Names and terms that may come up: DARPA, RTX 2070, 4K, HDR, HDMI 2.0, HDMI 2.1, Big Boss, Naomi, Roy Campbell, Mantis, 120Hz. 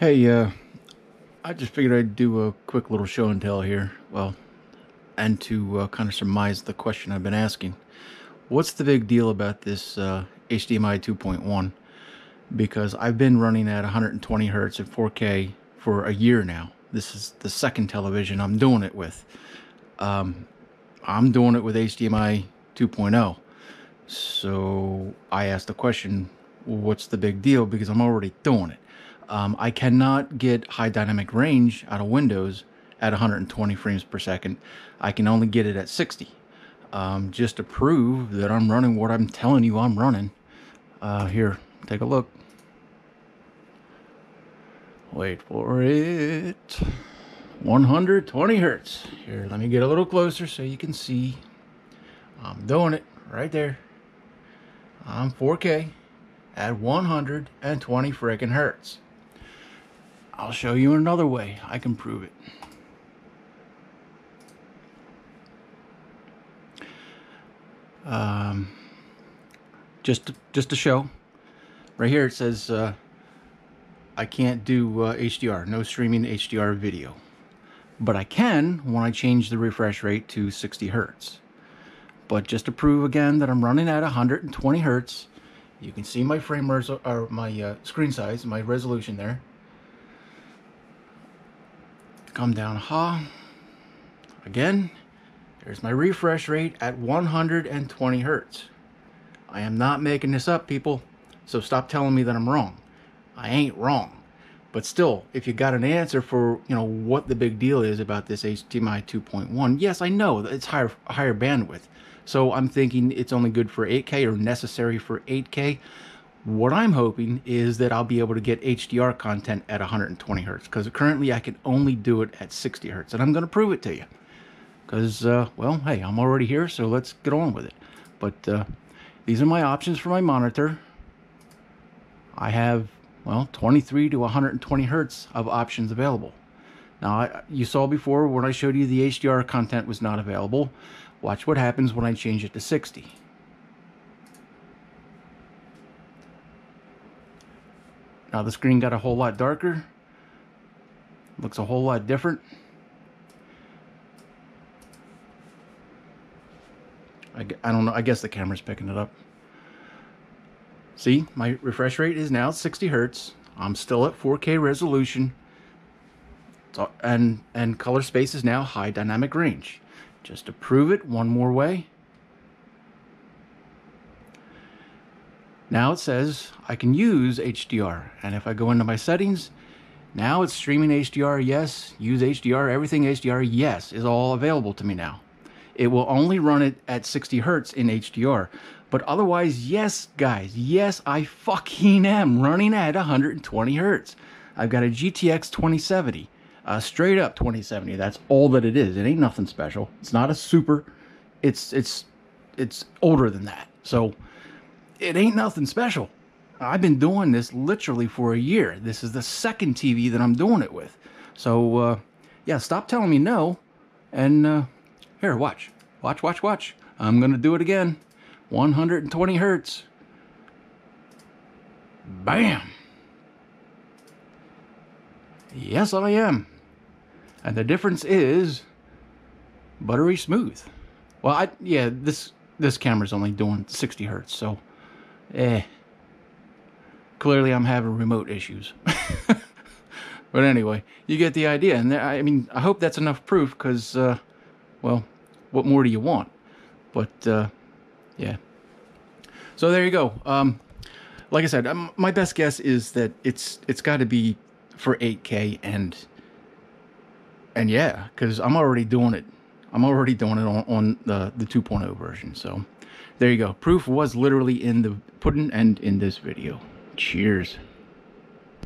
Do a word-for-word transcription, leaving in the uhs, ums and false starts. Hey, uh, I just figured I'd do a quick little show and tell here, well, and to uh, kind of surmise the question I've been asking. What's the big deal about this uh, H D M I two point one? Because I've been running at one hundred twenty hertz at four K for a year now. This is the second television I'm doing it with. Um, I'm doing it with H D M I two point oh. So I asked the question, what's the big deal? Because I'm already doing it. Um, I cannot get high dynamic range out of Windows at one hundred twenty frames per second. I can only get it at sixty. Um, just to prove that I'm running what I'm telling you I'm running. Uh, here, take a look. Wait for it. one hundred twenty hertz. Here, let me get a little closer so you can see. I'm doing it right there. I'm four K at one hundred twenty freaking hertz. I'll show you another way I can prove it. Um, just to, just to show, right here it says uh, I can't do uh, H D R, no streaming H D R video, but I can when I change the refresh rate to sixty hertz. But just to prove again that I'm running at one hundred twenty hertz, you can see my frame res or my uh, screen size, my resolution there. Come down, ha. Again, there's my refresh rate at one hundred twenty hertz. I am not making this up, people, so stop telling me that I'm wrong. I ain't wrong. But still, if you got an answer for, you know, what the big deal is about this H D M I two point one, yes, I know that it's higher higher bandwidth. So I'm thinking it's only good for eight K or necessary for eight K. What I'm hoping is that I'll be able to get H D R content at one hundred twenty hertz, because currently I can only do it at sixty hertz, and I'm going to prove it to you. Because, uh, well, hey, I'm already here, so let's get on with it. But uh, these are my options for my monitor. I have, well, twenty-three to one hundred twenty hertz of options available. Now, I, you saw before when I showed you the H D R content was not available. Watch what happens when I change it to sixty. Now the screen got a whole lot darker. Looks a whole lot different. I, I don't know, I guess the camera's picking it up. See, my refresh rate is now sixty hertz. I'm still at four K resolution. So, and, and color space is now high dynamic range. Just to prove it one more way. Now it says I can use H D R, and if I go into my settings, now it's streaming H D R, yes, use H D R, everything H D R, yes, is all available to me now. It will only run it at sixty hertz in H D R, but otherwise, yes, guys, yes, I fucking am running at one hundred twenty hertz. I've got a G T X twenty seventy. Uh, straight up twenty seventy. That's all that it is. It ain't nothing special. It's not a super. It's it's it's older than that. So it ain't nothing special. I've been doing this literally for a year. This is the second T V that I'm doing it with. So uh, yeah, stop telling me no. And uh, here, watch, watch, watch, watch. I'm gonna do it again. one hundred twenty hertz. Bam. Yes, I am. And the difference is buttery smooth. Well, I yeah, this this camera's only doing sixty hertz, so eh. Clearly, I'm having remote issues. But anyway, you get the idea. And there, I mean, I hope that's enough proof, because, uh, well, what more do you want? But uh, yeah. So there you go. Um, like I said, I'm, my best guess is that it's it's got to be for eight K, and and yeah, because I'm already doing it. I'm already doing it on, on the, the two point oh version. So there you go. Proof was literally in the pudding and in this video. Cheers.